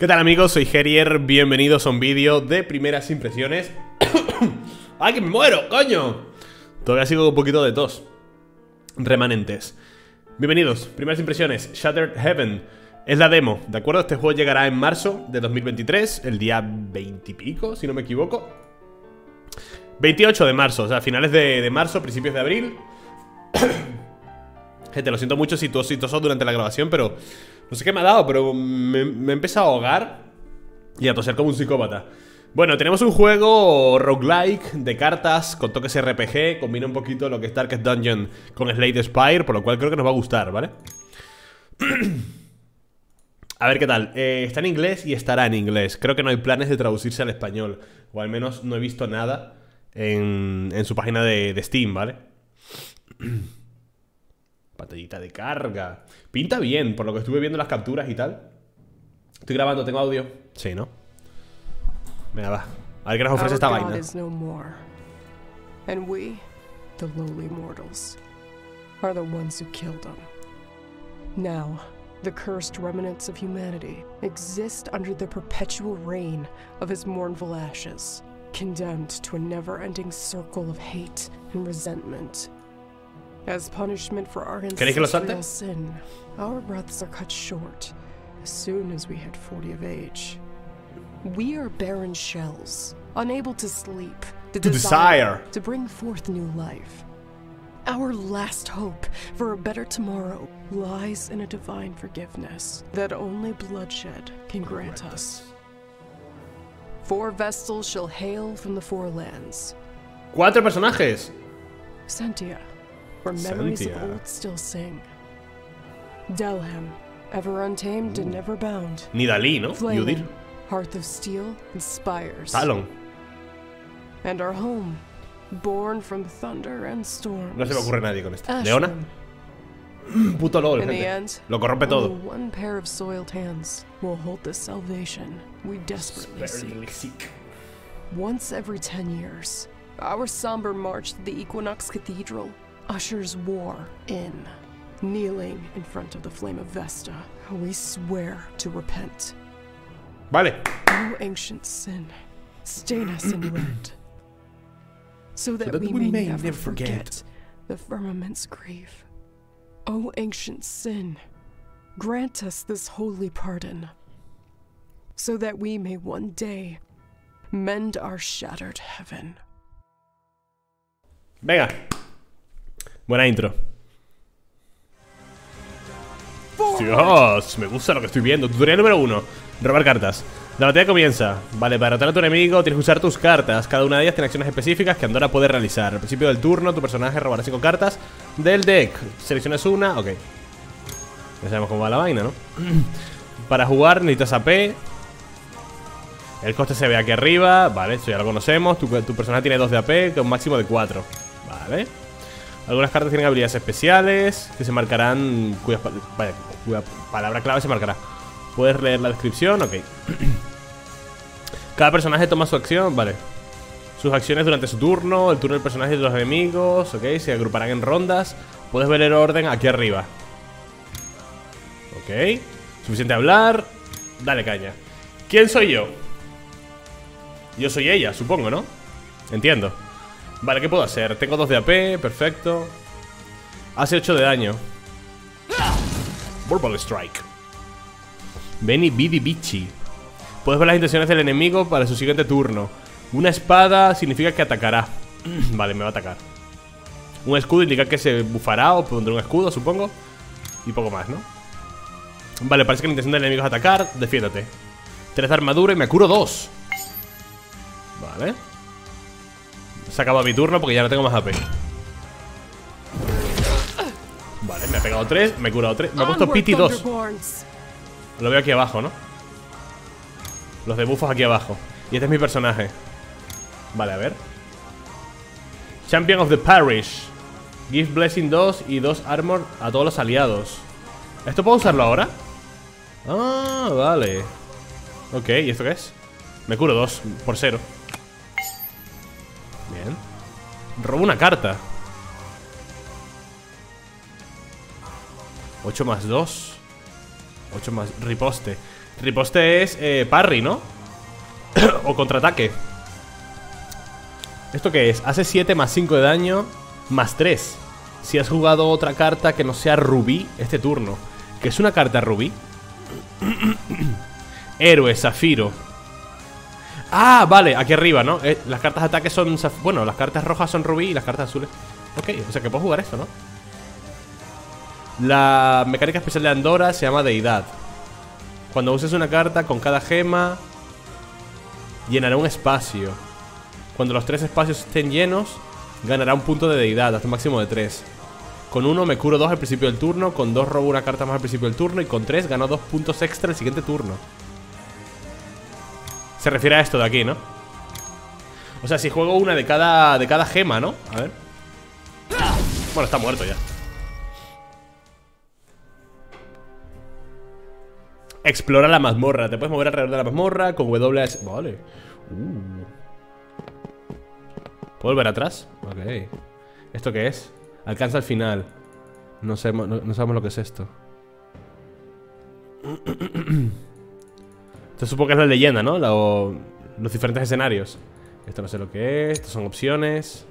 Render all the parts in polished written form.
¿Qué tal amigos? Soy Gerier, bienvenidos a un vídeo de primeras impresiones. ¡Ay, que me muero, coño! Todavía sigo con un poquito de tos remanentes. Bienvenidos, primeras impresiones, Shattered Heaven. Es la demo, ¿de acuerdo? Este juego llegará en marzo de 2023, el día 20 y pico, si no me equivoco. 28 de marzo, o sea, finales de marzo, principios de abril. Gente, lo siento mucho si tosó durante la grabación, pero... no sé qué me ha dado, pero me he empezado a ahogar y a toser como un psicópata. Bueno, tenemos un juego roguelike de cartas con toques RPG. Combina un poquito lo que es Darkest Dungeon con Slay the Spire, por lo cual creo que nos va a gustar, ¿vale? A ver qué tal. Está en inglés y estará en inglés. Creo que no hay planes de traducirse al español. O al menos no he visto nada en su página de Steam, ¿vale? Pantallita de carga. Pinta bien, por lo que estuve viendo las capturas y tal. Estoy grabando, ¿tengo audio? Sí, ¿no? Venga, va. A ver qué nos ofrece esta vaina. As punishment for our ancestral sin, our breaths are cut short as soon as we hit 40 of age. We are barren shells, unable to sleep, to desire to bring forth new life. Our last hope for a better tomorrow lies in a divine forgiveness that only bloodshed can grant us. Four vestals shall hail from the four lands. Cuatro personajes. Sentia. Where memories of old still sing. Delhem, ever untamed and never bound. Nidali, ¿no? Flamen, hearth of steel and spires. Talon. And our home, born from thunder and storms. No se me ocurre nadie con esto. Leona. Puto LOL, gente. Lo corrompe todo. One pair of soiled hands will hold the salvation we desperately seek. Once every 10 years, our somber march to the Equinox Cathedral ushers war in. Kneeling in front of the flame of Vesta, we swear to repent. Vale. You ancient sin, stain us in red, so that we may never forget the firmament's grief. O ancient sin, grant us this holy pardon, so that we may one day mend our shattered heaven. Venga. Buena intro. Dios, me gusta lo que estoy viendo. Tutorial número 1. Robar cartas. La batalla comienza. Vale, para derrotar a tu enemigo tienes que usar tus cartas. Cada una de ellas tiene acciones específicas que Andora puede realizar. Al principio del turno, tu personaje robará 5 cartas del deck. Seleccionas una. Ok. Ya sabemos cómo va la vaina, ¿no? Para jugar necesitas AP. El coste se ve aquí arriba. Vale, eso ya lo conocemos. Tu personaje tiene 2 de AP con un máximo de 4. Vale. Algunas cartas tienen habilidades especiales que se marcarán, cuya palabra clave se marcará. ¿Puedes leer la descripción? Ok. Cada personaje toma su acción, vale. Sus acciones durante su turno, el turno del personaje y de los enemigos, ok, se agruparán en rondas. Puedes ver el orden aquí arriba. Ok. Suficiente hablar. Dale caña. ¿Quién soy yo? Yo soy ella, supongo, ¿no? Entiendo. Vale, ¿qué puedo hacer? Tengo 2 de AP, perfecto. Hace 8 de daño. Verbal Strike. Beni Bidi Bichi. Puedes ver las intenciones del enemigo para su siguiente turno. Una espada significa que atacará. Vale, me va a atacar. Un escudo indica que se bufará o pondrá un escudo, supongo. Y poco más, ¿no? Vale, parece que la intención del enemigo es atacar. Defiéndete. 3 de armadura y me curo 2. Vale. Se acaba mi turno porque ya no tengo más AP. Vale, me ha pegado 3, me he curado 3. Me ha puesto Pity 2. Lo veo aquí abajo, ¿no? Los debuffos aquí abajo. Y este es mi personaje. Vale, a ver. Champion of the Parish. Give Blessing 2 y 2 Armor a todos los aliados. ¿Esto puedo usarlo ahora? Ah, vale. Ok, ¿y esto qué es? Me curo 2 por 0. Bien. Robo una carta. 8 más 2. 8 más... Riposte. Riposte es parry, ¿no? O contraataque. ¿Esto qué es? Hace 7 más 5 de daño más 3 si has jugado otra carta que no sea rubí este turno. ¿Qué es una carta rubí? Héroe, zafiro. Ah, vale, aquí arriba, ¿no? Las cartas de ataque son... Bueno, las cartas rojas son rubí y las cartas azules. Ok, o sea que puedo jugar esto, ¿no? La mecánica especial de Andora se llama Deidad. Cuando uses una carta con cada gema, llenará un espacio. Cuando los 3 espacios estén llenos, ganará un punto de deidad, hasta un máximo de 3. Con 1 me curo 2 al principio del turno, con 2 robo una carta más al principio del turno, y con 3 gano 2 puntos extra el siguiente turno. Se refiere a esto de aquí, ¿no? O sea, si juego una de cada gema, ¿no? A ver. Bueno, está muerto ya. Explora la mazmorra. Te puedes mover alrededor de la mazmorra con W. Vale. ¿Puedo volver atrás? Ok. ¿Esto qué es? Alcanza al final. No sé, no sabemos lo que es esto. Esto supongo que es la leyenda, ¿no? Los diferentes escenarios. Esto no sé lo que es. Estas son opciones.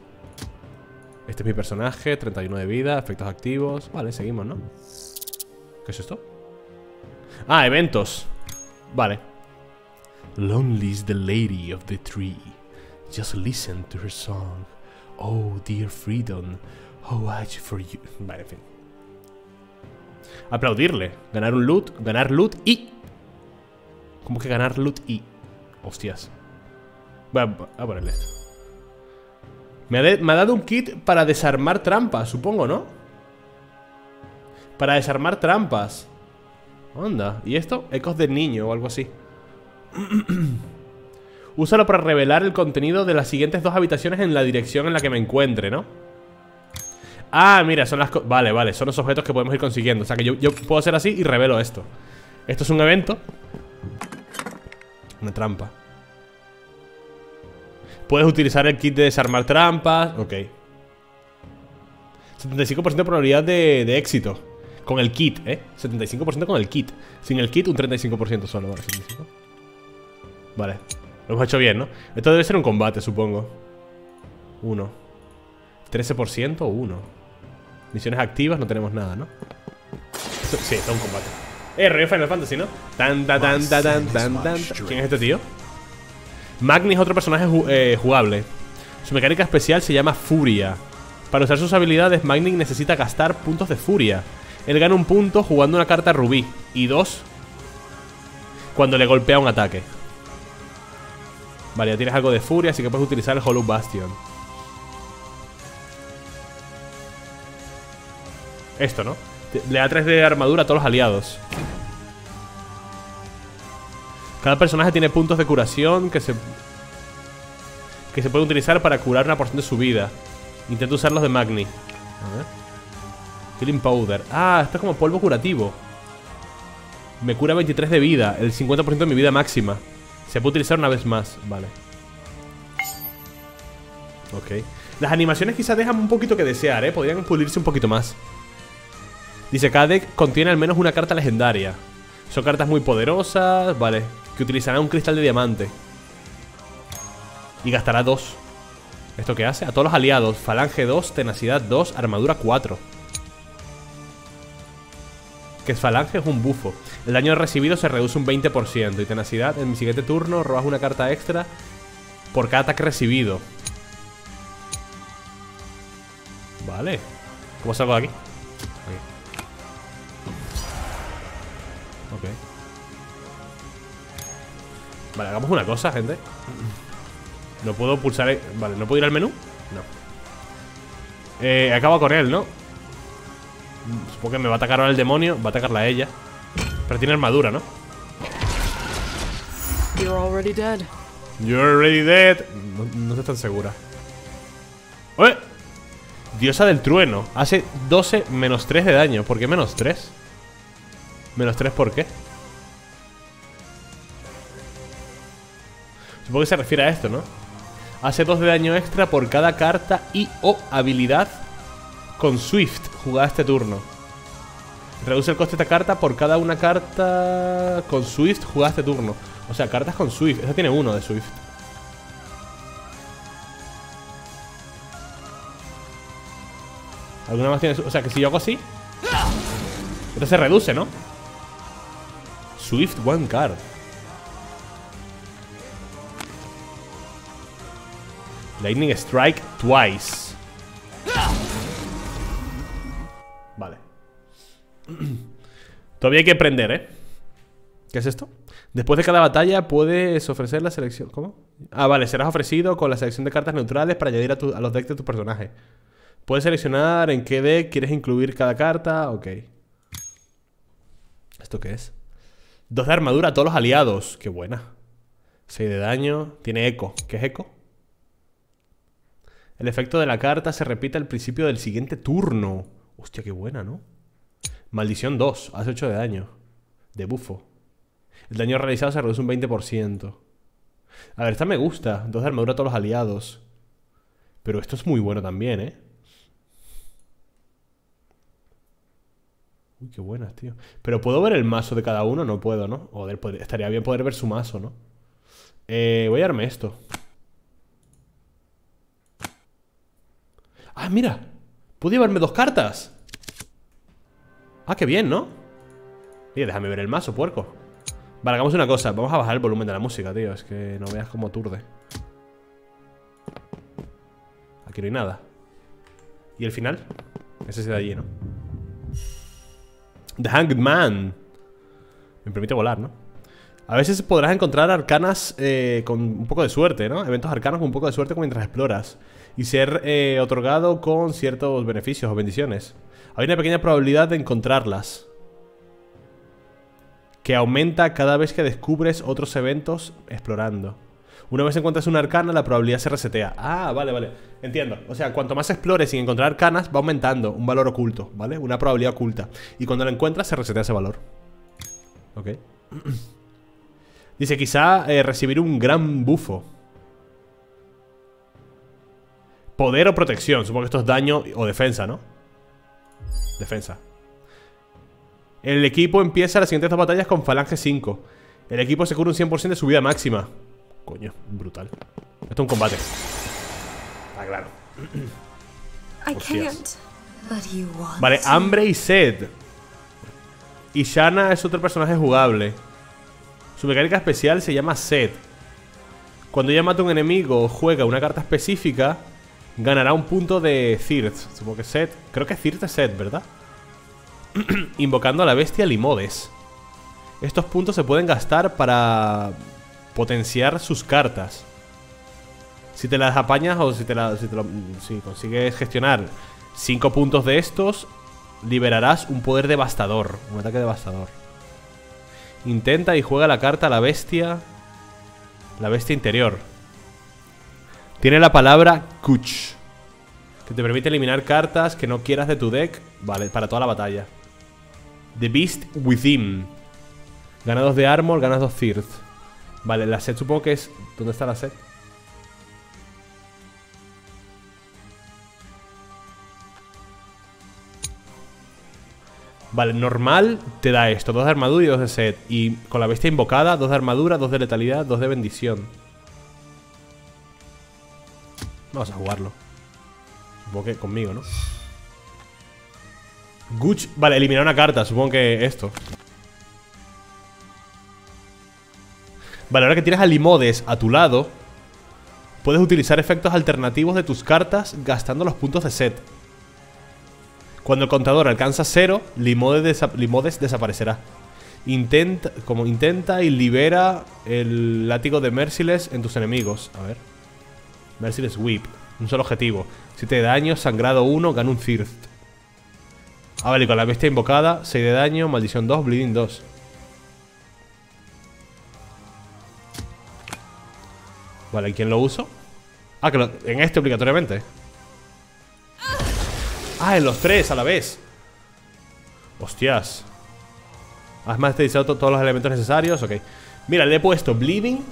Este es mi personaje. 31 de vida. Efectos activos. Vale, seguimos, ¿no? ¿Qué es esto? Ah, eventos. Vale. Lonely's the lady of the tree. Just listen to her song. Oh, dear freedom. How I for you. Vale, en fin. Aplaudirle. Ganar un loot. Ganar loot y... ¿Cómo que ganar loot y...? Hostias. Voy a ponerle esto. Me ha dado un kit para desarmar trampas, supongo, ¿no? Para desarmar trampas. Onda. ¿Y esto? Ecos del niño o algo así. Úsalo para revelar el contenido de las siguientes 2 habitaciones en la dirección en la que me encuentre, ¿no? Ah, mira, son las... Vale, vale, son los objetos que podemos ir consiguiendo. O sea que yo puedo hacer así y revelo esto. Esto es un evento. Una trampa. Puedes utilizar el kit de desarmar trampas. Ok. 75% de probabilidad de éxito. Con el kit, 75% con el kit. Sin el kit, un 35% solo. Vale, 75. Vale. Lo hemos hecho bien, ¿no? Esto debe ser un combate, supongo. 1. 13% o 1. Misiones activas, no tenemos nada, ¿no? Sí, está un combate. Río Final Fantasy, ¿no? Tan, tan, tan, tan, tan, tan, tan. ¿Quién es este tío? Magni es otro personaje jugable. Su mecánica especial se llama Furia. Para usar sus habilidades, Magni necesita gastar puntos de Furia. Él gana un punto jugando una carta rubí y 2 cuando le golpea un ataque. Vale, ya tienes algo de furia, así que puedes utilizar el Hollow Bastion. Esto, ¿no? Le da 3 de armadura a todos los aliados. Cada personaje tiene puntos de curación que se puede utilizar para curar una porción de su vida. Intento usar los de Magni. A ver. Healing Powder. Ah, esto es como polvo curativo. Me cura 23 de vida, el 50% de mi vida máxima. Se puede utilizar una vez más, vale. Ok. Las animaciones quizás dejan un poquito que desear, ¿eh? Podrían pulirse un poquito más. Dice, cada deck contiene al menos una carta legendaria. Son cartas muy poderosas, vale. Que utilizará un cristal de diamante. Y gastará 2. ¿Esto qué hace? A todos los aliados. Falange 2, tenacidad 2, armadura 4. Que falange es un bufo. El daño recibido se reduce un 20%. Y tenacidad, en mi siguiente turno robas una carta extra por cada ataque recibido. Vale. ¿Cómo salgo de aquí? Ok. Vale, hagamos una cosa, gente. No puedo pulsar... Vale, ¿no puedo ir al menú? No. Acabo con él, ¿no? Supongo que me va a atacar ahora el demonio. Va a atacarla a ella. Pero tiene armadura, ¿no? You're already dead. You're already dead. No estoy tan segura. ¡Oye! Diosa del trueno. Hace 12 menos 3 de daño. ¿Por qué menos 3? ¿Menos 3 por qué? Supongo que se refiere a esto, ¿no? Hace 2 de daño extra por cada carta y o habilidad con Swift jugada este turno. Reduce el coste de esta carta por cada una carta con Swift jugada este turno. O sea, cartas con Swift. Esa tiene uno de Swift. ¿Alguna más tiene Swift? O sea, que si yo hago así, esta se reduce, ¿no? Swift one card. Lightning Strike twice. Vale. Todavía hay que aprender, ¿eh? ¿Qué es esto? Después de cada batalla puedes ofrecer la selección. ¿Cómo? Ah, vale, serás ofrecido con la selección de cartas neutrales para añadir a los decks de tu personaje. Puedes seleccionar en qué deck quieres incluir cada carta. Ok. ¿Esto qué es? 2 de armadura a todos los aliados. Qué buena. 6 de daño. Tiene eco. ¿Qué es eco? El efecto de la carta se repite al principio del siguiente turno. Hostia, qué buena, ¿no? Maldición 2, hace 8 de daño. De bufo. El daño realizado se reduce un 20%. A ver, esta me gusta. 2 de armadura a todos los aliados. Pero esto es muy bueno también, ¿eh? Uy, qué buenas, tío. Pero ¿puedo ver el mazo de cada uno? No puedo, ¿no? Joder, estaría bien poder ver su mazo, ¿no? Voy a darme esto. Ah, mira, puedo llevarme 2 cartas. Ah, qué bien, ¿no? Oye, déjame ver el mazo, puerco. Vale, hagamos una cosa. Vamos a bajar el volumen de la música, tío. Es que no veas cómo aturde. Aquí no hay nada. ¿Y el final? Ese se da allí, ¿no? The Hanged Man. Me permite volar, ¿no? A veces podrás encontrar arcanas con un poco de suerte, ¿no? Eventos arcanos con un poco de suerte mientras exploras. Y ser otorgado con ciertos beneficios o bendiciones. Hay una pequeña probabilidad de encontrarlas, que aumenta cada vez que descubres otros eventos explorando. Una vez encuentras una arcana, la probabilidad se resetea. Ah, vale, vale. Entiendo. O sea, cuanto más explores sin encontrar arcanas, va aumentando un valor oculto, ¿vale? Una probabilidad oculta. Y cuando la encuentras, se resetea ese valor. Ok. Dice, quizá recibir un gran bufo. Poder o protección. Supongo que esto es daño o defensa, ¿no? Defensa. El equipo empieza las siguientes 2 batallas con falange 5. El equipo se cura un 100% de su vida máxima. Coño, brutal. Esto es un combate. Está claro. Hostias. Vale, hambre y sed. Y Shanna es otro personaje jugable. Su mecánica especial se llama Sed. Cuando ella mata a un enemigo o juega una carta específica, ganará un punto de Thirst. Supongo que Sed. Creo que Thirst es Sed, ¿verdad? Invocando a la bestia Limodes. Estos puntos se pueden gastar para potenciar sus cartas. Si te las apañas o si consigues gestionar 5 puntos de estos, liberarás un poder devastador. Un ataque devastador. Intenta y juega la carta a la bestia. La bestia interior. Tiene la palabra Kuch, que te permite eliminar cartas que no quieras de tu deck. Vale, para toda la batalla. The Beast Within. Gana 2 de armor, ganas 2 Thirst. Vale, la set supongo que es... ¿Dónde está la set? Vale, normal te da esto, 2 de armadura y 2 de set. Y con la bestia invocada, 2 de armadura, 2 de letalidad, 2 de bendición. Vamos a jugarlo. Supongo que conmigo, ¿no? Guch, vale, eliminar una carta, supongo que esto. Vale, ahora que tienes a Limodes a tu lado, puedes utilizar efectos alternativos de tus cartas gastando los puntos de set. Cuando el contador alcanza 0, Limodes desaparecerá. Intenta y libera el látigo de Merciless en tus enemigos. A ver. Merciless Whip. Un solo objetivo. 7 de daño, sangrado 1, gana un Thirst. Ah, vale, con la bestia invocada, 6 de daño, maldición 2, bleeding 2. Vale, ¿quién lo uso? Ah, que en este obligatoriamente. Ah, en los 3 a la vez. Hostias. Has masterizado todos los elementos necesarios. Ok. Mira, le he puesto Bleeding,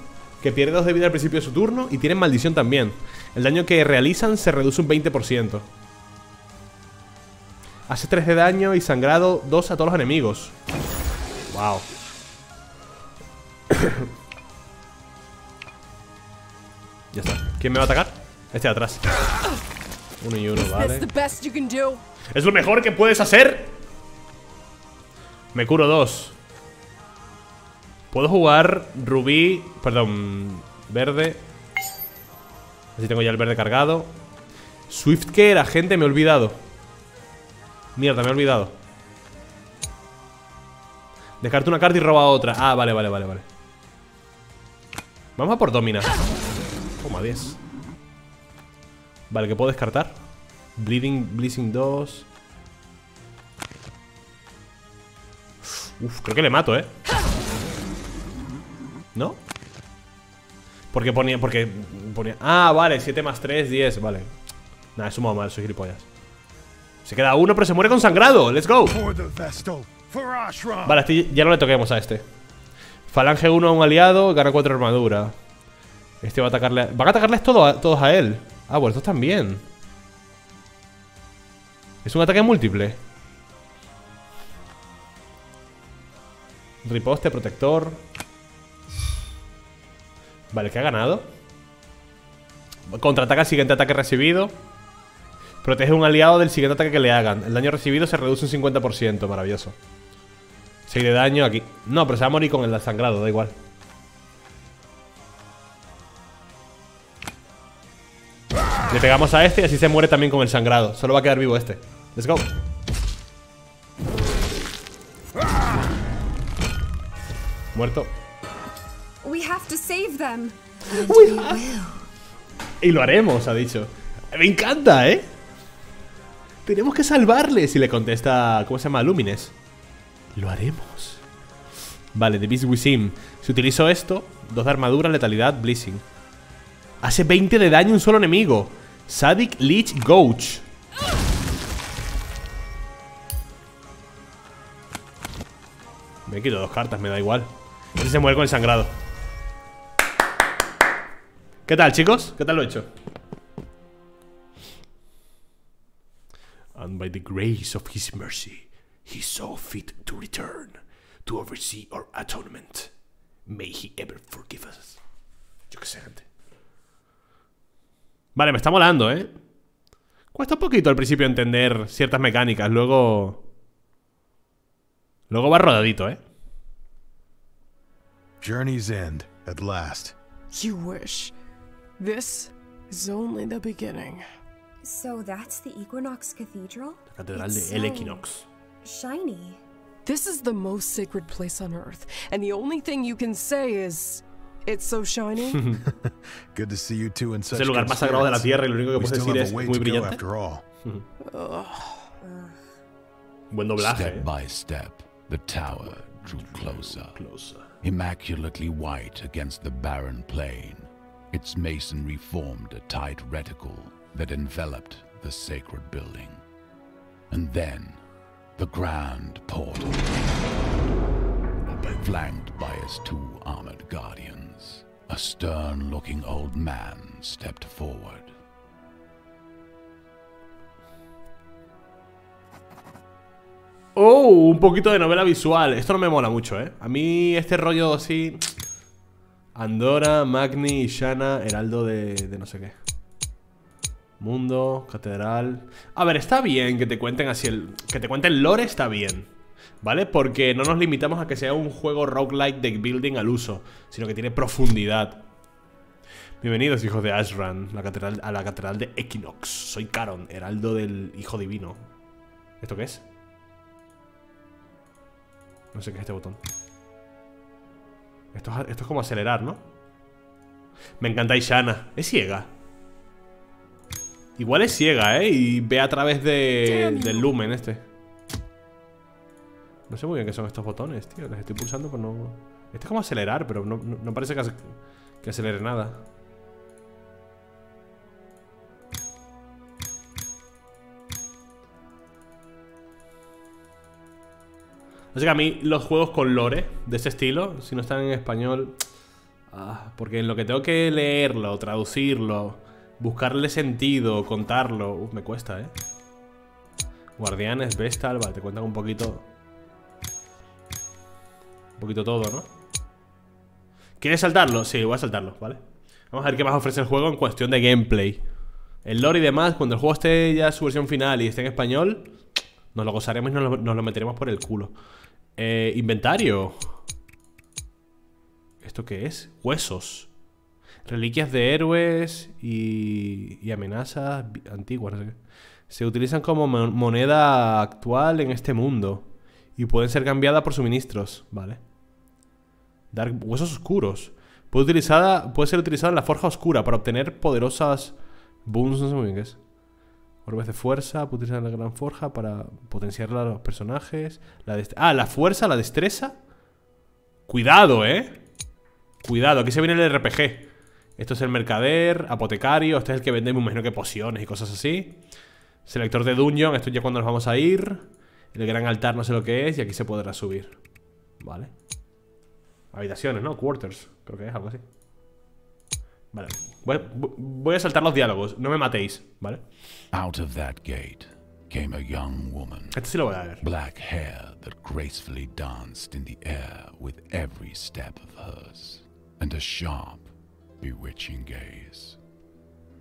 que pierde 2 de vida al principio de su turno. Y tienen maldición también. El daño que realizan se reduce un 20%. Hace 3 de daño y sangrado 2 a todos los enemigos. Wow. Ya está. ¿Quién me va a atacar? Este de atrás. Uno y uno, vale. ¿Es lo mejor que puedes hacer? Me curo 2. Puedo jugar rubí. Perdón, verde. Así tengo ya el verde cargado. Swift, ¿qué era, gente? Me he olvidado. Mierda, me he olvidado. Descarta una carta y roba otra. Ah, vale, vale, vale, vale. Vamos a por Domina. Toma, 10. Vale, ¿qué puedo descartar? Bleeding 2. Uf, creo que le mato, ¿eh? ¿No? Porque ponía... Ah, vale, 7 más 3, 10, vale. Nada, he sumado mal, soy gilipollas. Se queda uno, pero se muere con sangrado. Let's go. Vale, este ya no le toquemos a este. Falange 1 a un aliado, gana 4 armadura. Este va a atacarle... Van a atacarles todos a él. Ah, bueno, estos también. Es un ataque múltiple. Riposte, protector. Vale, ¿qué ha ganado? Contraataca al siguiente ataque recibido. Protege a un aliado del siguiente ataque que le hagan. El daño recibido se reduce un 50%. Maravilloso. 6 de daño aquí. No, pero se va a morir con el sangrado, da igual. Le pegamos a este y así se muere también con el sangrado. Solo va a quedar vivo este. Let's go. Muerto. We have to save them. Y lo haremos, ha dicho. Me encanta, ¿eh? Tenemos que salvarles. Y le contesta, ¿cómo se llama? Lumines. Lo haremos. Vale, The Beast Within. Si utilizo esto, 2 de armadura, letalidad, blessing. Hace 20 de daño un solo enemigo. Sadik Lich Gouch. Me quito 2 cartas, me da igual. Este se muere con el sangrado. ¿Qué tal, chicos? ¿Qué tal lo he hecho? And by the grace of his mercy, he saw fit to return, to oversee our atonement. May he ever forgive us. Yo qué sé, gente. Vale, me está molando, ¿eh? Cuesta un poquito al principio entender ciertas mecánicas. Luego va rodadito, ¿eh? Journey's end, at last. You wish. This is only the beginning. So that's the Equinox Cathedral? La Catedral de El Equinox. Shiny. This is the most sacred place on Earth, and the only thing you can say is, it's so shiny. Good to see you two in such. Es el lugar más sagrado de la Tierra y lo único que puedes decir es muy brillante. Buen doblaje. Step by step, the tower drew closer. Immaculately white against the barren plain, its masonry formed a tight reticle that enveloped the sacred building. And then, the grand portal, flanked by his 2 armored guardians, a stern-looking old man stepped forward. Oh, un poquito de novela visual. Esto no me mola mucho, ¿eh? A mí este rollo así... Andora, Magni, Shanna, heraldo de no sé qué. Mundo, catedral... A ver, está bien que te cuenten así el... Que te cuenten lore está bien, ¿vale? Porque no nos limitamos a que sea un juego roguelike de building al uso, sino que tiene profundidad. Bienvenidos, hijos de Ashran, a la catedral de Equinox. Soy Caron, heraldo del hijo divino. ¿Esto qué es? No sé qué es este botón. Esto es como acelerar, ¿no? Me encanta Shanna. Es ciega. Igual es ciega, ¿eh? Y ve a través del lumen este. No sé muy bien qué son estos botones, tío. Les estoy pulsando, pero no... Este es como acelerar, pero no parece que acelere nada. Así que a mí los juegos con lore de ese estilo, si no están en español, porque en lo que tengo que leerlo, traducirlo, buscarle sentido, contarlo, me cuesta, ¿eh? Guardianes, Vestal, vale, te cuentan un poquito. Un poquito todo, ¿no? ¿Quieres saltarlo? Sí, voy a saltarlo, ¿vale? Vamos a ver qué más ofrece el juego en cuestión de gameplay. El lore y demás, cuando el juego esté ya su versión final y esté en español, nos lo gozaremos y nos lo meteremos por el culo. Inventario. ¿Esto qué es? Huesos. Reliquias de héroes y amenazas antiguas, no sé qué. Se utilizan como moneda actual en este mundo y pueden ser cambiadas por suministros, vale. Huesos oscuros. Puede ser utilizada en la forja oscura para obtener poderosas boons, no sé muy bien qué es. Orbes de fuerza, puede utilizar la gran forja para potenciar a los personajes. La fuerza, la destreza. Cuidado, cuidado, aquí se viene el RPG. Esto es el mercader, apotecario. Este es el que vende, me imagino que pociones y cosas así. Selector de dungeon, esto ya cuando nos vamos a ir. El gran altar, no sé lo que es. Y aquí se podrá subir, vale. Habitaciones, ¿no? Quarters, creo que es algo así. Vale, voy a saltar los diálogos. No me matéis, ¿vale? Out of that gate came a young woman. Esto sí lo voy a ver. Black hair that gracefully danced in the air with every step of hers, and a sharp, bewitching gaze.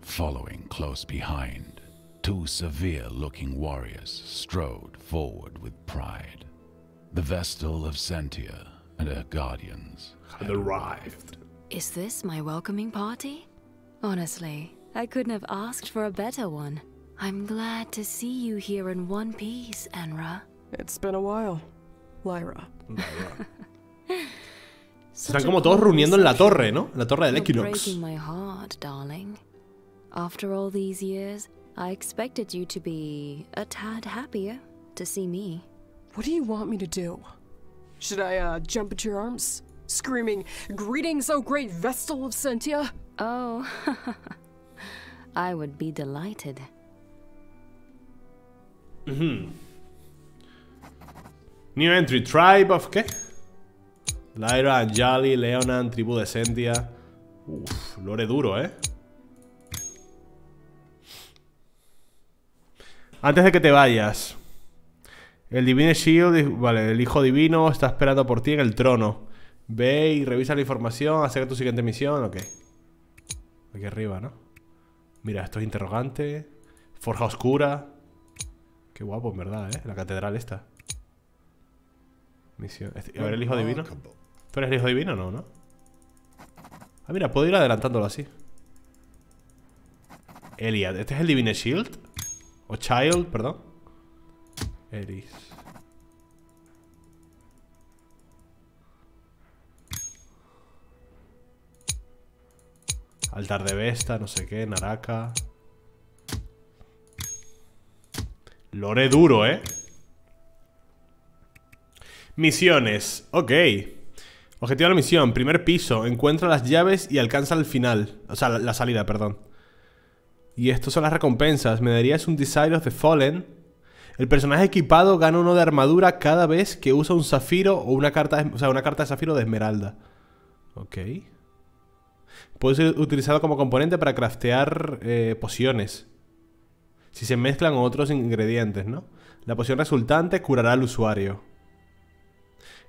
Following close behind, two severe-looking warriors strode forward with pride. The Vestal of Sentia and her guardians had arrived. Is this my welcoming party? Honestly, I couldn't have asked for a better one. I'm glad to see you here in one piece, Enra. It's been a while, Lyra. Están como todos reuniendo en la torre, ¿no? En la torre del Equinox. Breaking my heart, darling. After all these years, I expected you to be a tad happier to see me. What do you want me to do? Should I jump into your arms, screaming, "Greetings, O great Vestal of Sentia"? Oh, I would be delighted. New entry, tribe of qué? Lyra, Anjali, Leonan, tribu de Sentia. Uff, lore duro, Antes de que te vayas, el Divine Shield, vale, el hijo divino está esperando por ti en el trono. Ve y revisa la información acerca de tu siguiente misión, ok. Aquí arriba, ¿no? Mira, esto es interrogante. Forja oscura. Qué guapo, en verdad, la catedral esta. Misión. A ver, el hijo divino. ¿Tú eres el hijo divino o no, no? Ah, mira, puedo ir adelantándolo así. Eliad, ¿este es el Divine Shield? O Child, perdón. Eris. Altar de Vesta, no sé qué, Naraka. Lore duro, Misiones, ok. Objetivo de la misión, primer piso. Encuentra las llaves y alcanza el final. O sea, la salida, perdón. Y estas son las recompensas. Me darías un Desire of the Fallen. El personaje equipado gana uno de armadura cada vez que usa un zafiro o una carta de, zafiro de esmeralda. Ok. Puede ser utilizado como componente para craftear pociones si se mezclan otros ingredientes, ¿no? La poción resultante curará al usuario.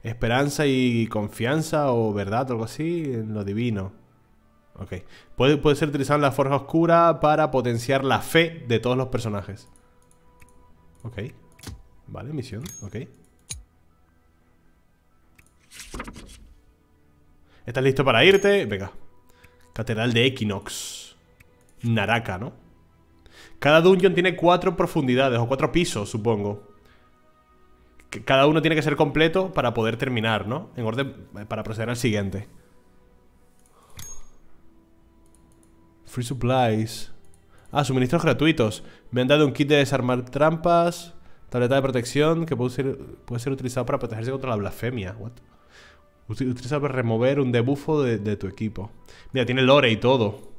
Esperanza y confianza o verdad o algo así en lo divino. Ok. Puede ser utilizado en la forja oscura para potenciar la fe de todos los personajes. Ok. Vale, misión. Ok. ¿Estás listo para irte? Venga. Catedral de Equinox. Naraka, ¿no? Cada dungeon tiene 4 profundidades o 4 pisos, supongo. Cada uno tiene que ser completo para poder terminar, ¿no? En orden para proceder al siguiente. Free supplies. Ah, suministros gratuitos. Me han dado un kit de desarmar trampas, tableta de protección que puede ser utilizado para protegerse contra la blasfemia. What? Utilizado para remover un debuffo de tu equipo. Mira, tiene lore y todo.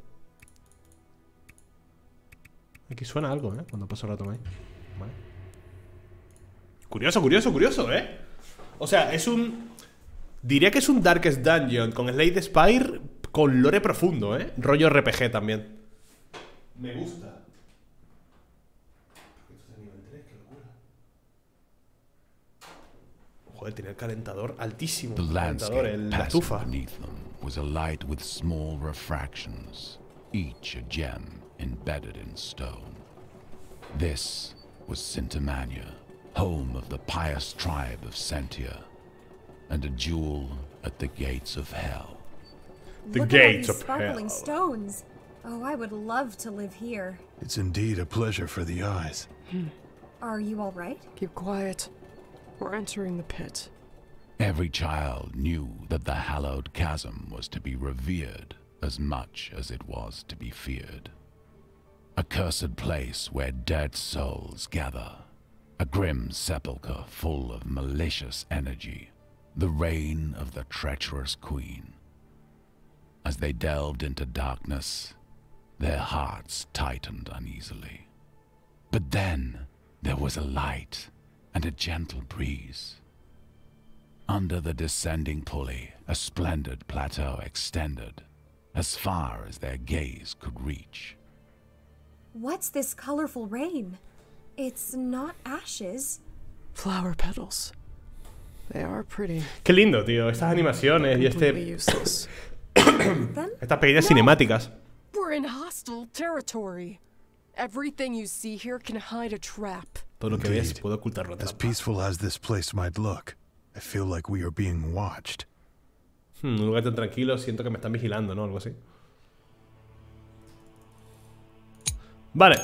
Aquí suena algo, cuando paso el ratón ahí. Vale. Curioso, curioso, curioso, O sea, es un... Diría que es un Darkest Dungeon con Slay the Spire con lore profundo, Rollo RPG también. Me gusta. Esto es a nivel 3, qué locura. Joder, tenía el calentador altísimo. El calentador, la estufa. Was alight with small refractions, each a gem embedded in stone. This was Cintamania, home of the pious tribe of Sentia, and a jewel at the gates of hell. The gates of sparkling stones. Oh, I would love to live here. It's indeed a pleasure for the eyes. Are you all right? Keep quiet. We're entering the pit. Every child knew that the hallowed chasm was to be revered as much as it was to be feared. A cursed place where dead souls gather, a grim sepulchre full of malicious energy, the reign of the treacherous queen. As they delved into darkness, their hearts tightened uneasily. But then there was a light and a gentle breeze. Under the descending pulley, a splendid plateau extended as far as their gaze could reach. What's this colorful rain? It's not ashes. Flower petals. They are pretty. Qué lindo, tío. Estas animaciones y estas pequeñas cinemáticas. We're in hostile territory. Everything you see here can hide a trap. Todo lo que veas puede ocultar una trampa. As peaceful as this place might look, I feel like we are being watched. Un lugar tan tranquilo, siento que me están vigilando, ¿no? Algo así. Vale.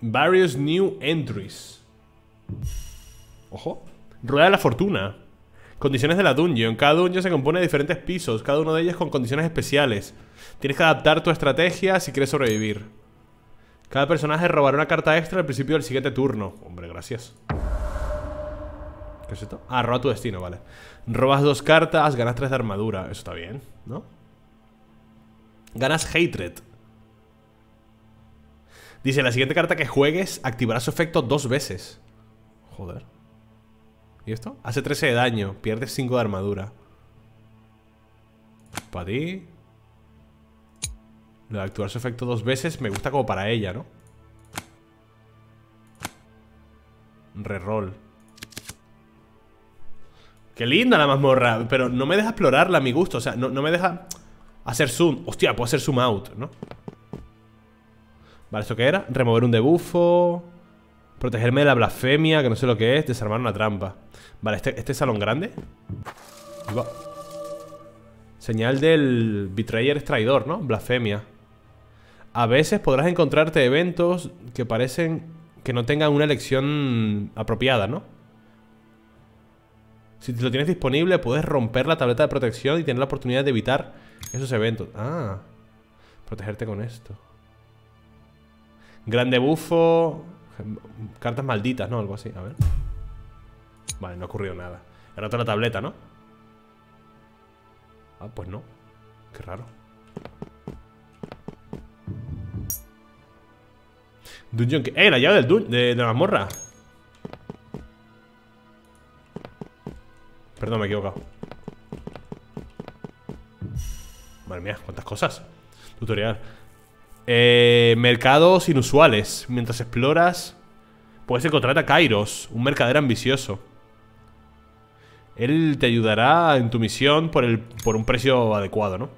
Various new entries. Ojo. Rueda de la fortuna. Condiciones de la dungeon. Cada dungeon se compone de diferentes pisos, cada uno de ellos con condiciones especiales. Tienes que adaptar tu estrategia si quieres sobrevivir. Cada personaje robará una carta extra al principio del siguiente turno. Hombre, gracias. ¿Qué es esto? Ah, roba tu destino, vale. Robas 2 cartas, ganas 3 de armadura. Eso está bien, ¿no? Ganas hatred. Dice, la siguiente carta que juegues activará su efecto 2 veces. Joder. ¿Y esto? Hace 13 de daño, pierdes 5 de armadura. Para ti. Lo de activar su efecto 2 veces me gusta como para ella, ¿no? Reroll. ¡Qué linda la mazmorra! Pero no me deja explorarla a mi gusto. O sea, no me deja hacer zoom. Hostia, puedo hacer zoom out, ¿no? Vale, ¿esto qué era? Remover un debufo. Protegerme de la blasfemia, que no sé lo que es. Desarmar una trampa. Vale, este salón grande. Señal del betrayer es traidor, ¿no? Blasfemia. A veces podrás encontrarte eventos que parecen que no tengan una elección apropiada, ¿no? Si lo tienes disponible, puedes romper la tableta de protección y tener la oportunidad de evitar esos eventos. Ah, protegerte con esto. Gran debufo. Cartas malditas, ¿no? Algo así, a ver. Vale, no ha ocurrido nada. He roto la tableta, ¿no? Ah, pues no. Qué raro. Dungeon que... ¡Eh! La llave de la mazmorra. Perdón, me he equivocado. Madre mía, cuántas cosas. Tutorial. Mercados inusuales. Mientras exploras, puedes encontrar a Kairos, un mercader ambicioso. Él te ayudará en tu misión por un precio adecuado, ¿no?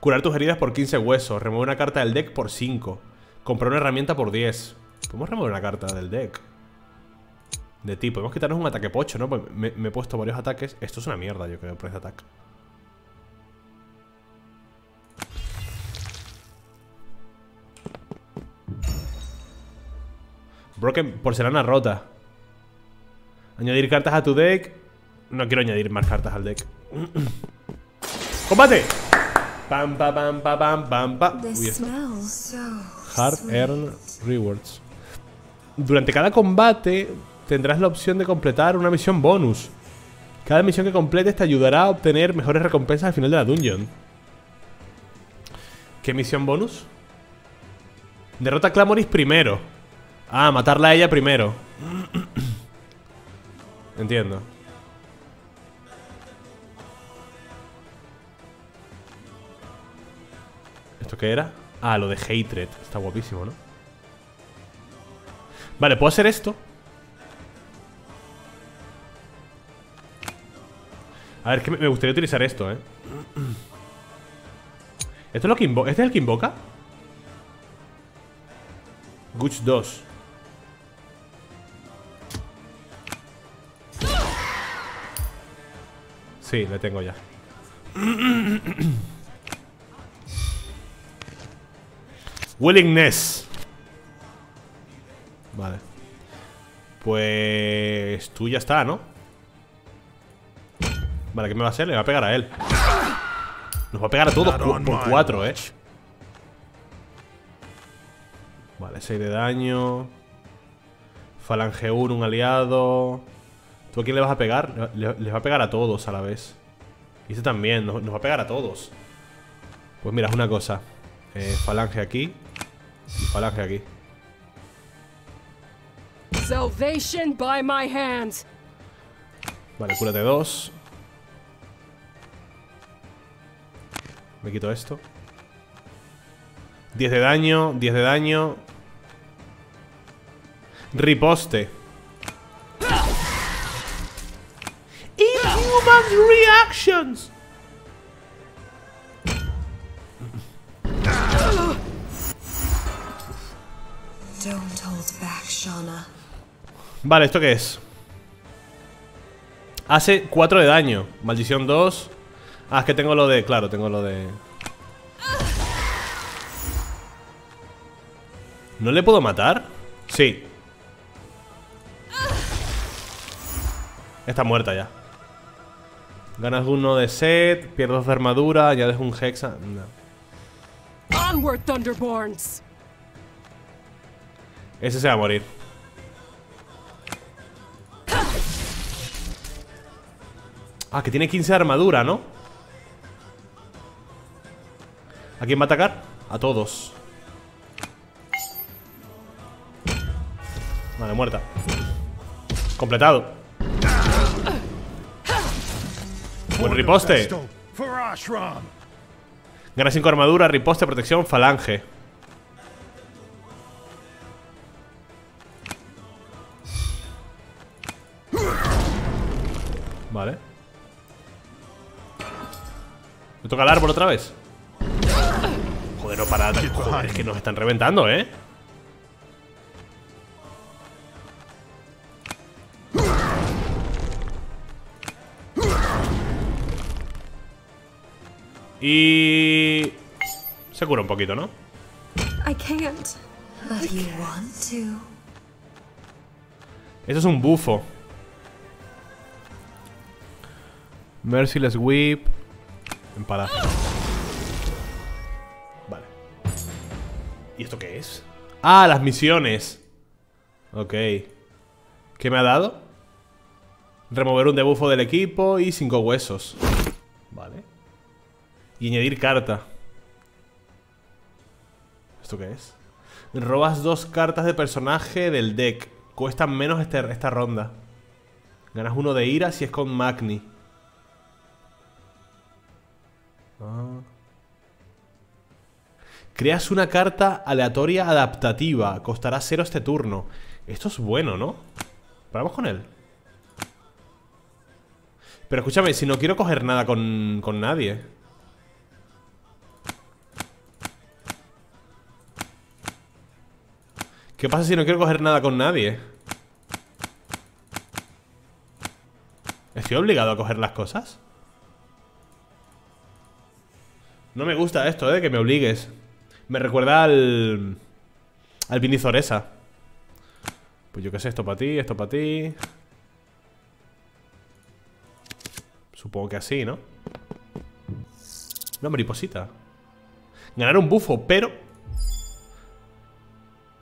Curar tus heridas por 15 huesos. Remover una carta del deck por 5. Comprar una herramienta por 10. ¿Podemos remover una carta del deck? De ti, podemos quitarnos un ataque pocho, ¿no? Me he puesto varios ataques. Esto es una mierda, yo creo, por este ataque. Broken, porcelana rota. Añadir cartas a tu deck. No quiero añadir más cartas al deck. ¡Combate! Pam, pam, pam, pam, pam, pam. Hard Earned Rewards. Durante cada combate tendrás la opción de completar una misión bonus. Cada misión que completes te ayudará a obtener mejores recompensas al final de la dungeon. ¿Qué misión bonus? Derrota a Clamoris primero. Ah, matarla a ella primero. Entiendo. ¿Esto qué era? Ah, lo de Hatred. Está guapísimo, ¿no? Vale, puedo hacer esto. A ver, es que me gustaría utilizar esto, ¿eh? ¿Esto es lo que invoca? ¿Este es el que invoca? Guts 2. Sí, le tengo ya. Willingness. Vale. Pues... tú ya está, ¿no? Vale, ¿qué me va a hacer? Le va a pegar a él. Nos va a pegar a todos por 4, ¿eh? Vale, 6 de daño. Falange 1, un aliado. ¿Tú a quién le vas a pegar? Les va a pegar a todos a la vez. Y este también, nos va a pegar a todos. Pues mira, es una cosa. Falange aquí. Y falange aquí. Salvation by my hands. Vale, cúrate 2. Me quito esto. 10 de daño, 10 de daño. Riposte. Inhuman reactions. Don't hold back, Shanna. Vale, ¿esto qué es? Hace 4 de daño. Maldición 2. Ah, es que tengo lo de... claro, tengo lo de... ¿No le puedo matar? Sí. Está muerta ya. Ganas 1 de set, pierdes 2 de armadura, añades un hexa... no. Ese se va a morir. Ah, que tiene 15 de armadura, ¿no? ¿A quién va a atacar? A todos. Vale, muerta. Completado. Buen riposte. Gana 5 armadura, riposte, protección, falange. Vale. ¿Me toca el árbol otra vez? Joder, no para de atacar. Es que nos están reventando, ¿eh? Y... se cura un poquito, ¿no? Eso es un bufo. Merciless Whip. Empalada. Vale. ¿Y esto qué es? Ah, las misiones. Ok. ¿Qué me ha dado? Remover un debufo del equipo y 5 huesos. Vale. Y añadir carta. ¿Esto qué es? Robas 2 cartas de personaje del deck. Cuestan menos esta ronda. Ganas 1 de ira si es con Magni. Ah. Creas una carta aleatoria adaptativa. Costará 0 este turno. Esto es bueno, ¿no? Paramos con él. Pero escúchame, si no quiero coger nada con nadie. ¿Qué pasa si no quiero coger nada con nadie? ¿Estoy obligado a coger las cosas? No me gusta esto, que me obligues. Me recuerda al Vinizoresa. Pues yo qué sé, esto para ti, esto para ti. Supongo que así, ¿no? Una mariposita. Ganar un bufo, pero...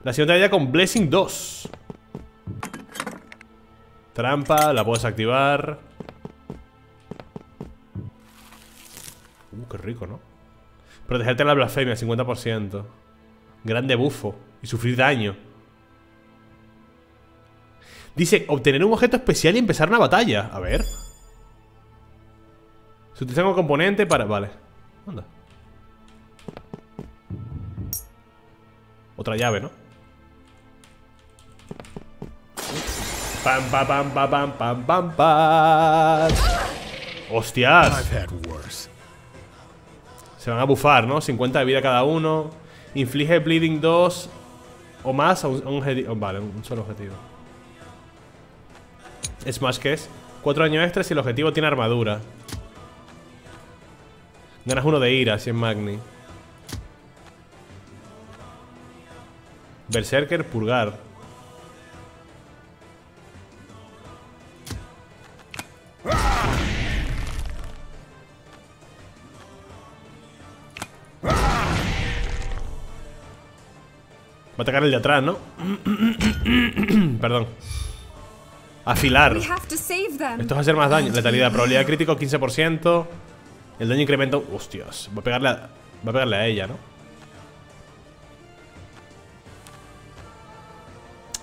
la siguiente ya con Blessing 2. Trampa, la puedes activar. Qué rico, ¿no? Protegerte de la blasfemia, 50%. Grande bufo. Y sufrir daño. Dice, obtener un objeto especial y empezar una batalla. A ver. Se utiliza como componente para... vale. Anda. Otra llave, ¿no? Pam, pam, pam, pam, pam, pam, pam, pam. ¡Hostias! Se van a bufar, ¿no? 50 de vida cada uno. Inflige bleeding 2 o más a un objetivo. Vale, un solo objetivo. Smash que es 4 daño extra si el objetivo tiene armadura. Ganas 1 de ira si es Magni. Berserker, purgar. Va a atacar el de atrás, ¿no? Perdón. Afilar. Esto va a hacer más daño. Letalidad, probabilidad crítico 15%. El daño incrementa... Hostias. Va a pegarle a ella, ¿no?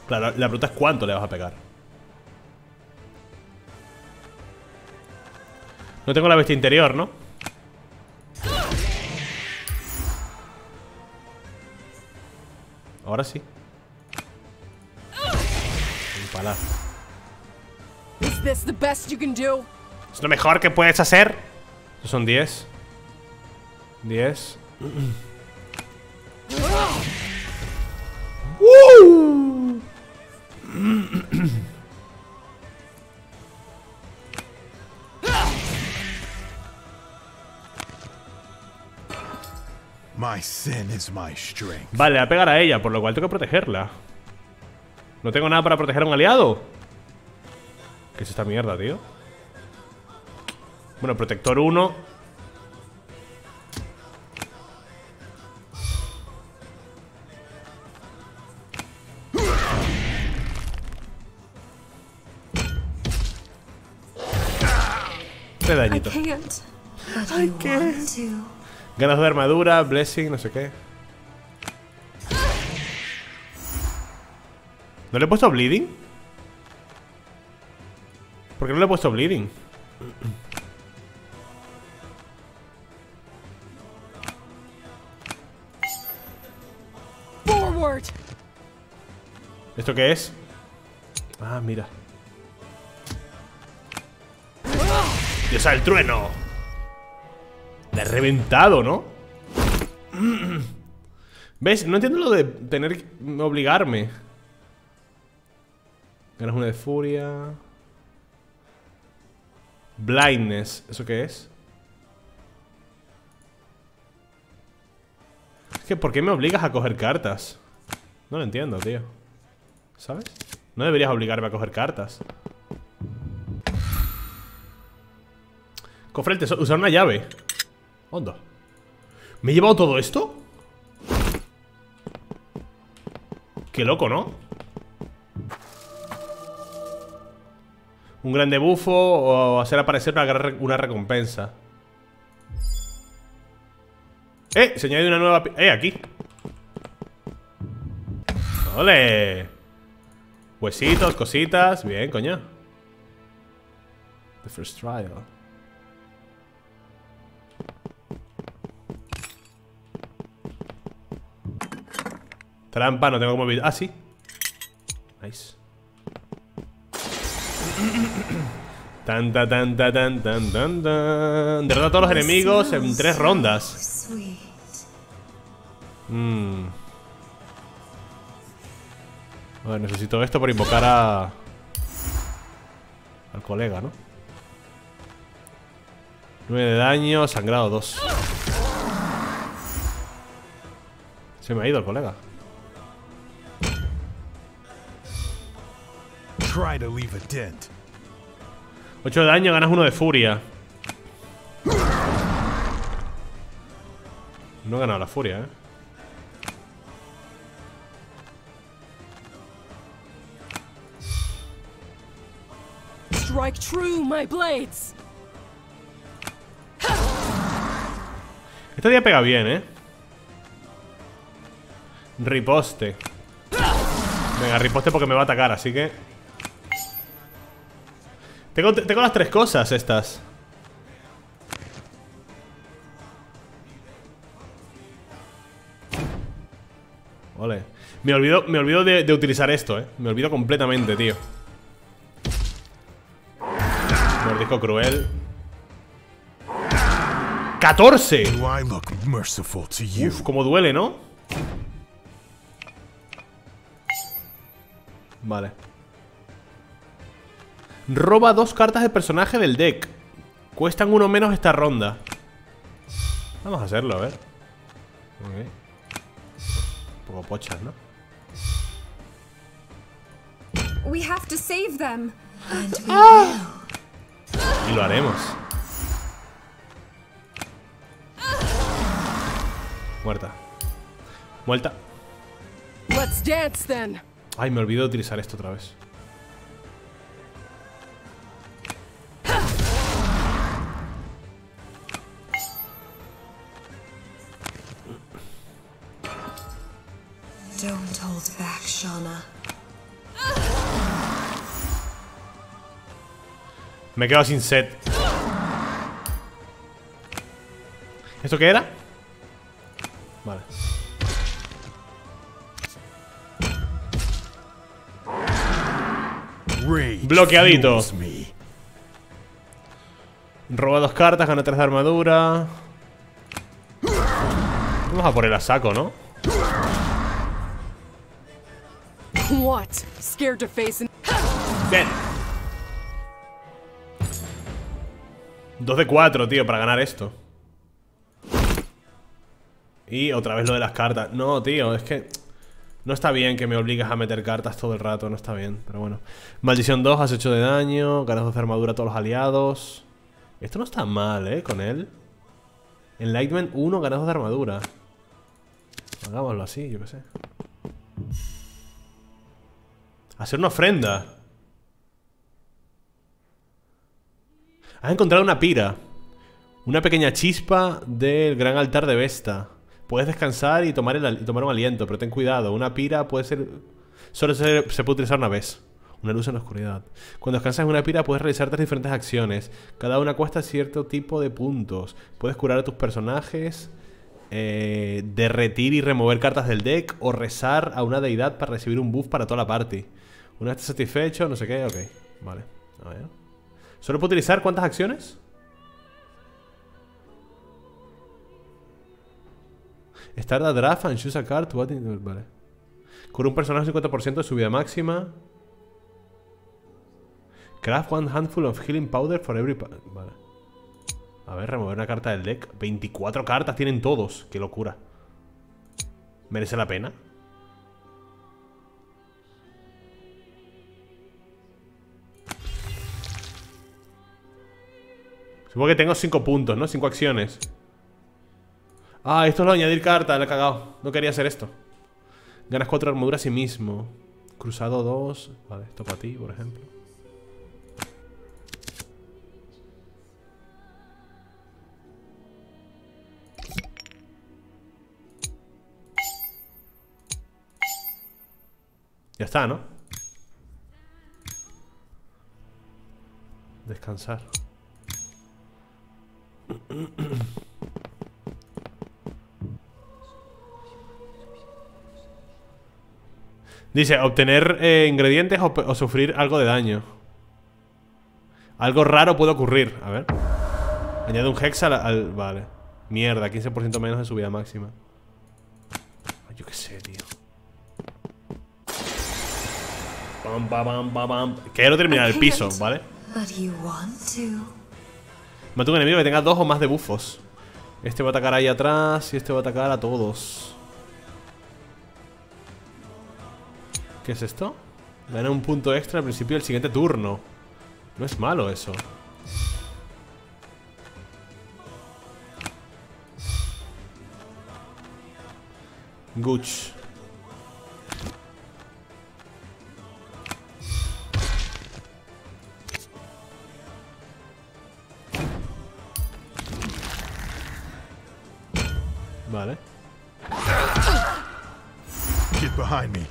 Claro, la pregunta es cuánto le vas a pegar. No tengo la bestia interior, ¿no? Ahora sí. Empalar. ¿Es lo mejor que puedes hacer? Estos son 10. 10. Vale, a pegar a ella, por lo cual tengo que protegerla. No tengo nada para proteger a un aliado. ¿Qué es esta mierda, tío? Bueno, protector 1. Qué dañito. Ay, qué... Ganas de armadura, blessing, no sé qué. ¿No le he puesto bleeding? ¿Por qué no le he puesto bleeding? Forward. ¿Esto qué es? Ah, mira. ¡Diosa del trueno! La he reventado, ¿no? ¿Ves? No entiendo lo de tener que obligarme. Ganas una de furia. Blindness. ¿Eso qué es? Es que ¿por qué me obligas a coger cartas? No lo entiendo, tío. ¿Sabes? No deberías obligarme a coger cartas. Cofre el tesoro. Usar una llave. Onda. ¿Me he llevado todo esto? Qué loco, ¿no? Un gran debufo o hacer aparecer una recompensa. Se añade una nueva... aquí. ¡Ole! Huesitos, cositas. Bien, coño. The first trial. Trampa, no tengo como... Ah, sí. Nice. Tan, tan, tan, tan, tan, tan, tan. Derrota a todos los enemigos en 3 rondas. A ver, necesito esto por invocar a... al colega, ¿no? 9 de daño, sangrado 2. Se me ha ido el colega. Try to leave a dent. 8 de daño, ganas 1 de furia. No he ganado la furia, ¿eh? Strike true, my blades. Este día pega bien, ¿eh? Riposte. Venga, riposte porque me va a atacar, así que... Tengo las 3 cosas estas. Ole. Me olvido de utilizar esto, Me olvido completamente, tío. Mordisco cruel. ¡14! Uf, cómo duele, ¿no? Vale. Roba dos cartas de personaje del deck. Cuestan uno menos esta ronda. Vamos a hacerlo, a ver. Okay. Un poco pochas, ¿no? We have to save them. Y lo haremos. Muerta. Muerta. Let's dance, then. Ay, me olvidé de utilizar esto otra vez. Don't hold back, Shanna. Me he quedado sin set. ¿Esto qué era? Vale. Bloqueadito. Roba dos cartas, gana 3 de armadura. Vamos a poner a saco, ¿no? Bien. 2 de 4, tío, para ganar esto. Y otra vez lo de las cartas. No, tío, es que no está bien que me obligues a meter cartas todo el rato. No está bien, pero bueno. Maldición 2, has hecho de daño. Ganas 2 de armadura a todos los aliados. Esto no está mal, con él. Enlightenment 1, ganas 2 de armadura. Hagámoslo así, yo qué sé. Hacer una ofrenda. Has encontrado una pira. Una pequeña chispa del gran altar de Vesta. Puedes descansar y tomar un aliento, pero ten cuidado. Una pira puede ser... Solo se puede utilizar una vez. Una luz en la oscuridad. Cuando descansas en una pira puedes realizar 3 diferentes acciones. Cada una cuesta cierto tipo de puntos. Puedes curar a tus personajes, derretir y remover cartas del deck, o rezar a una deidad para recibir un buff para toda la party. Una vez satisfecho, no sé qué, ok. Vale, a ver. ¿Solo puedo utilizar cuántas acciones? Start a draft and choose a card to... Vale. Cura un personaje 50% de su vida máxima. Craft one handful of healing powder for every... Vale. A ver, remover una carta del deck. 24 cartas tienen todos. Qué locura. ¿Merece la pena? Supongo que tengo 5 puntos, ¿no? 5 acciones. Ah, esto es lo de añadir carta, le he cagado. No quería hacer esto. Ganas 4 armaduras a sí mismo. Cruzado 2. Vale, esto para ti, por ejemplo. Ya está, ¿no? Descansar. Dice, obtener ingredientes o sufrir algo de daño. Algo raro puede ocurrir. A ver. Añade un hex al... Vale. Mierda, 15% menos de su vida máxima. Ay, yo qué sé, tío. Bam, bam, bam, bam. Quiero terminar el piso, ¿vale? Mata un enemigo que tenga 2 o más de bufos. Este va a atacar ahí atrás y este va a atacar a todos. ¿Qué es esto? Gana un punto extra al principio del siguiente turno. No es malo eso. Guch. Vale. Get behind me.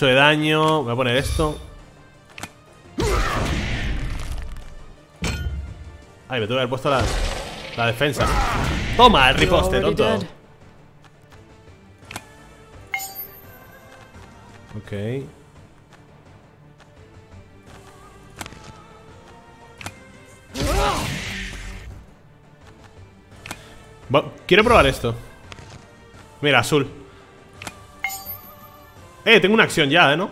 De daño, voy a poner esto. Ay, me tuve que haber puesto la defensa. Toma, el riposte, tonto. Ok. Bueno, quiero probar esto. Mira, azul. Tengo una acción ya, ¿no?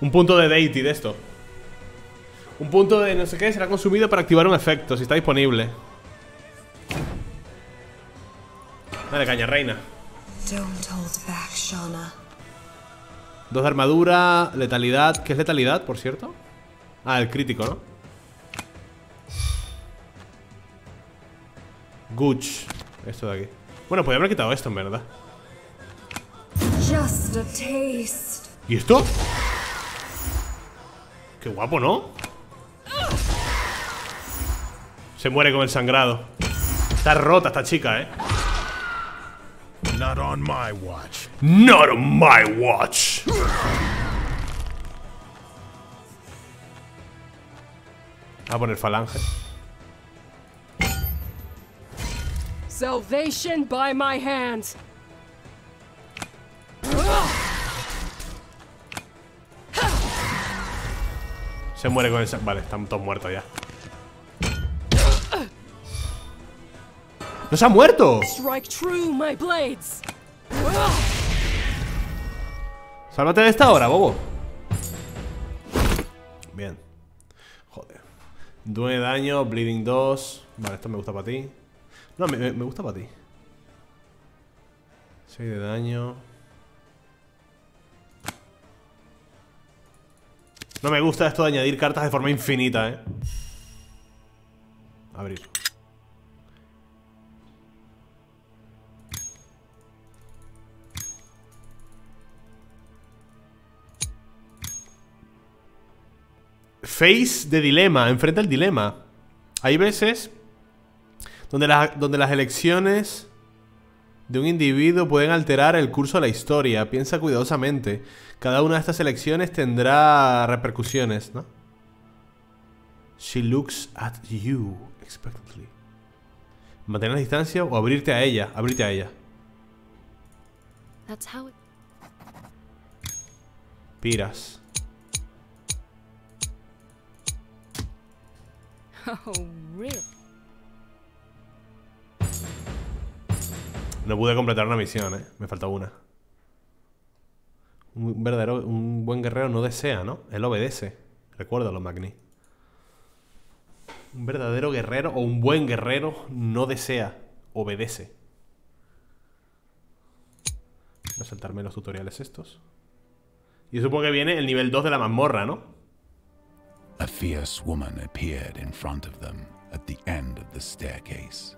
Un punto de deity de esto. Un punto de no sé qué será consumido para activar un efecto, si está disponible. Dale caña, reina. 2 de armadura, letalidad. ¿Qué es letalidad, por cierto? Ah, el crítico, ¿no? Guch. Esto de aquí. Bueno, podría haber quitado esto, en verdad. ¿Y esto? Qué guapo, ¿no? Se muere con el sangrado. Está rota esta chica, ¿eh? Not on my watch. Not on my watch. Voy a poner falange. Salvation by my hands. Se muere con el... Vale, están todos muertos ya. ¡No se ha muerto! ¡Sálvate de esta hora, bobo! Bien. Joder. Duele daño, bleeding 2. Vale, esto me gusta para ti. No, me gusta para ti. 6 de daño. No me gusta esto de añadir cartas de forma infinita, ¿eh? Abrir. Face de dilema. Enfrenta el dilema. Hay veces donde las elecciones de un individuo pueden alterar el curso de la historia. Piensa cuidadosamente. Cada una de estas elecciones tendrá repercusiones, ¿no? She looks at you expectantly. Mantener la distancia o abrirte a ella. Abrirte a ella. Piras. No pude completar una misión, ¿eh? Me falta una. Un buen guerrero no desea, ¿no? Él obedece. Recuérdalo, Magni. Un verdadero guerrero o un buen guerrero no desea, obedece. Voy a saltarme los tutoriales estos. Y supongo que viene el nivel 2 de la mazmorra, ¿no? A fierce woman appeared in front of them at the end of the staircase,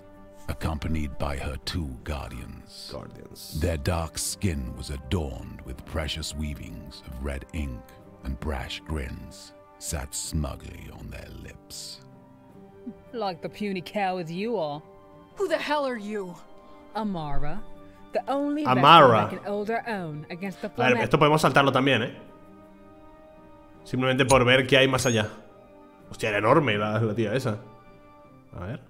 accompanied by her two guardians. Their dark skin was adorned with precious weavings of red ink, and brash grins sat smugly on their lips. Like the puny cowards you are. Who the hell are you? Amara, the only Amara. Vessel that can hold her own against the planet. A ver, esto podemos saltarlo también, ¿eh? Simplemente por ver qué hay más allá. Hostia, era enorme la tía esa. A ver.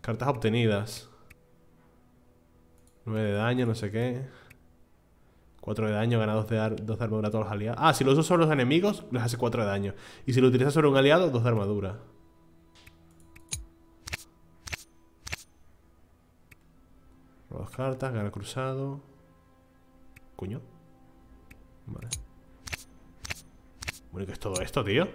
Cartas obtenidas. 9 de daño, no sé qué. 4 de daño, gana 2 de armadura a todos los aliados. Ah, si lo uso sobre los enemigos, les hace 4 de daño. Y si lo utilizas sobre un aliado, 2 de armadura. Robo 2 cartas, gana cruzado. Cuño. Vale. Bueno, ¿qué es todo esto, tío?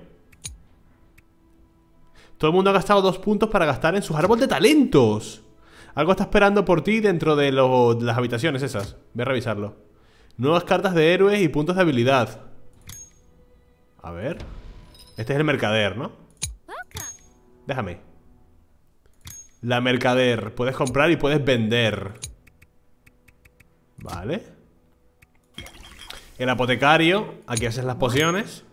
Todo el mundo ha gastado 2 puntos para gastar en sus árbol de talentos. Algo está esperando por ti dentro de las habitaciones esas. Voy a revisarlo. Nuevas cartas de héroes y puntos de habilidad. A ver. Este es el mercader, ¿no? Déjame. La mercader. Puedes comprar y puedes vender. Vale. El apotecario. Aquí haces las pociones.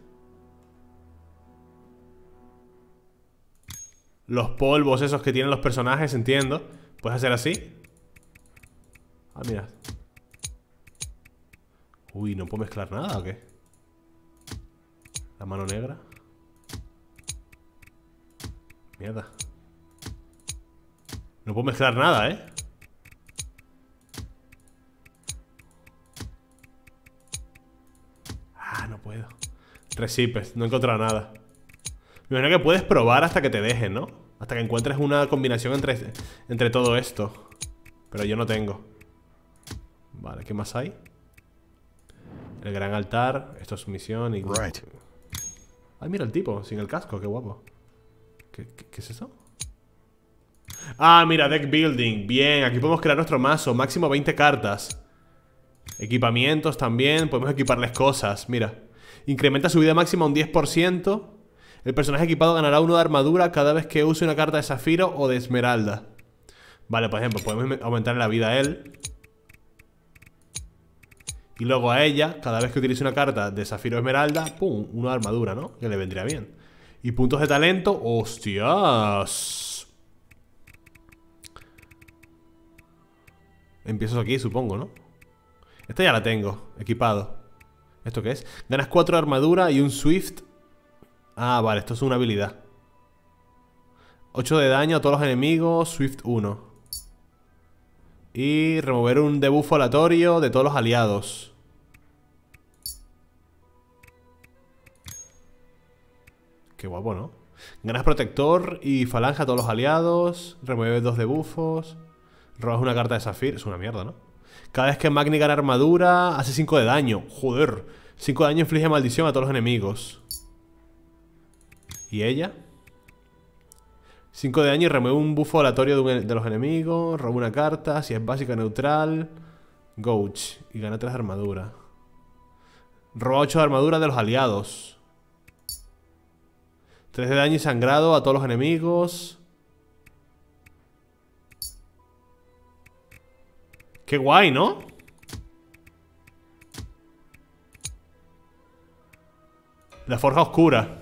Los polvos esos que tienen los personajes, entiendo. Puedes hacer así. Ah, mira. Uy, ¿no puedo mezclar nada o qué? La mano negra. Mierda. No puedo mezclar nada, ¿eh? Recipes, no he encontrado nada. Me imagino que puedes probar hasta que te dejen, ¿no? Hasta que encuentres una combinación entre todo esto. Pero yo no tengo. Vale, ¿qué más hay? El gran altar. Esto es misión y... Ay, mira el tipo, sin el casco, qué guapo. ¿Qué es eso? Ah, mira, deck building. Bien, aquí podemos crear nuestro mazo. Máximo 20 cartas. Equipamientos también, podemos equiparles cosas. Mira, incrementa su vida máxima un 10%. El personaje equipado ganará 1 de armadura cada vez que use una carta de zafiro o de esmeralda. Vale, por ejemplo, podemos aumentar la vida a él. Y luego a ella, cada vez que utilice una carta de zafiro o esmeralda, ¡pum! 1 de armadura, ¿no? Que le vendría bien. Y puntos de talento, ¡hostias! Empiezo aquí, supongo, ¿no? Esta ya la tengo, equipado. ¿Esto qué es? Ganas 4 de armadura y un swift. Ah, vale, esto es una habilidad. 8 de daño a todos los enemigos, swift 1. Y remover un debuff aleatorio de todos los aliados. Qué guapo, ¿no? Ganas protector y falange a todos los aliados. Remueve 2 debuffos. Robas una carta de zafiro. Es una mierda, ¿no? Cada vez que Magni gana armadura, hace 5 de daño. Joder. 5 de daño inflige maldición a todos los enemigos. ¿Y ella? 5 de daño y remueve un bufo aleatorio de los enemigos. Roba una carta. Si es básica, neutral. Gouge. Y gana 3 de armadura. Roba 8 de armadura de los aliados. 3 de daño y sangrado a todos los enemigos. Qué guay, ¿no? La forja oscura.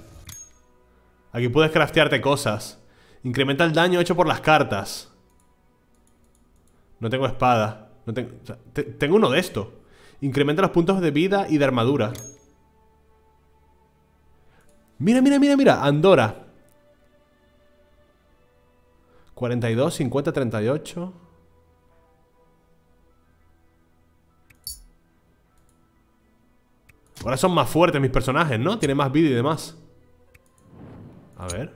Aquí puedes craftearte cosas. Incrementa el daño hecho por las cartas. No tengo espada. No tengo, o sea, tengo uno de esto. Incrementa los puntos de vida y de armadura. Mira, mira, mira, mira. Andora. 42, 50, 38... Ahora son más fuertes mis personajes, ¿no? Tienen más vida y demás. A ver.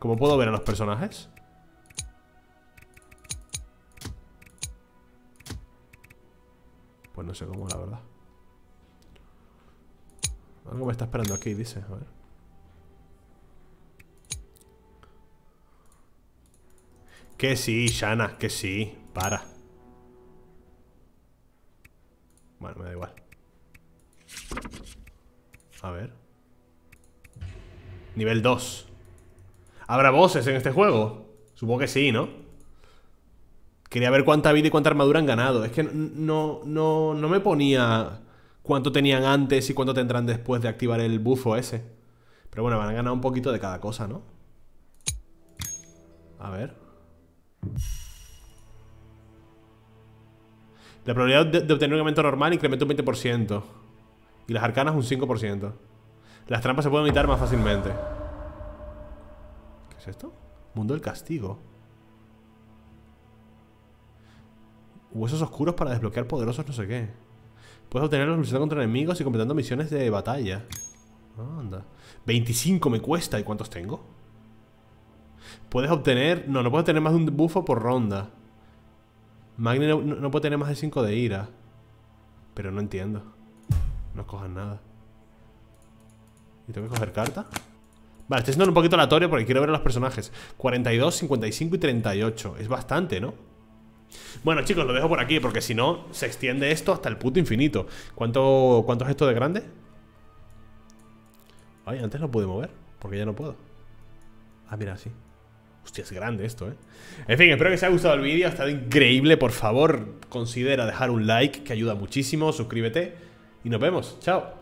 ¿Cómo puedo ver a los personajes? Pues no sé cómo, la verdad. Algo me está esperando aquí, dice. A ver. Que sí, Shanna, que sí. Para. Bueno, me da igual. A ver. Nivel 2. ¿Habrá bosses en este juego? Supongo que sí, ¿no? Quería ver cuánta vida y cuánta armadura han ganado. Es que no me ponía cuánto tenían antes y cuánto tendrán después de activar el bufo ese. Pero bueno, van a ganar un poquito de cada cosa, ¿no? A ver. La probabilidad de obtener un aumento normal incrementa un 20%. Y las arcanas un 5%. Las trampas se pueden evitar más fácilmente. ¿Qué es esto? Mundo del castigo. Huesos oscuros para desbloquear poderosos no sé qué. Puedes obtenerlos luchando contra enemigos y completando misiones de batalla. Anda. 25 me cuesta. ¿Y cuántos tengo? Puedes obtener... No, no puedes obtener más de un bufo por ronda. Magni no puede tener más de 5 de ira. Pero no entiendo. No cojan nada. ¿Y tengo que coger carta? Vale, estoy siendo un poquito aleatorio porque quiero ver a los personajes. 42, 55 y 38. Es bastante, ¿no? Bueno, chicos, lo dejo por aquí porque si no, se extiende esto hasta el puto infinito. ¿Cuánto es esto de grande? Ay, antes lo pude mover porque ya no puedo. Ah, mira, sí. Hostia, es grande esto, ¿eh? En fin, espero que os haya gustado el vídeo. Ha estado increíble. Por favor, considera dejar un like, que ayuda muchísimo. Suscríbete y nos vemos. Chao.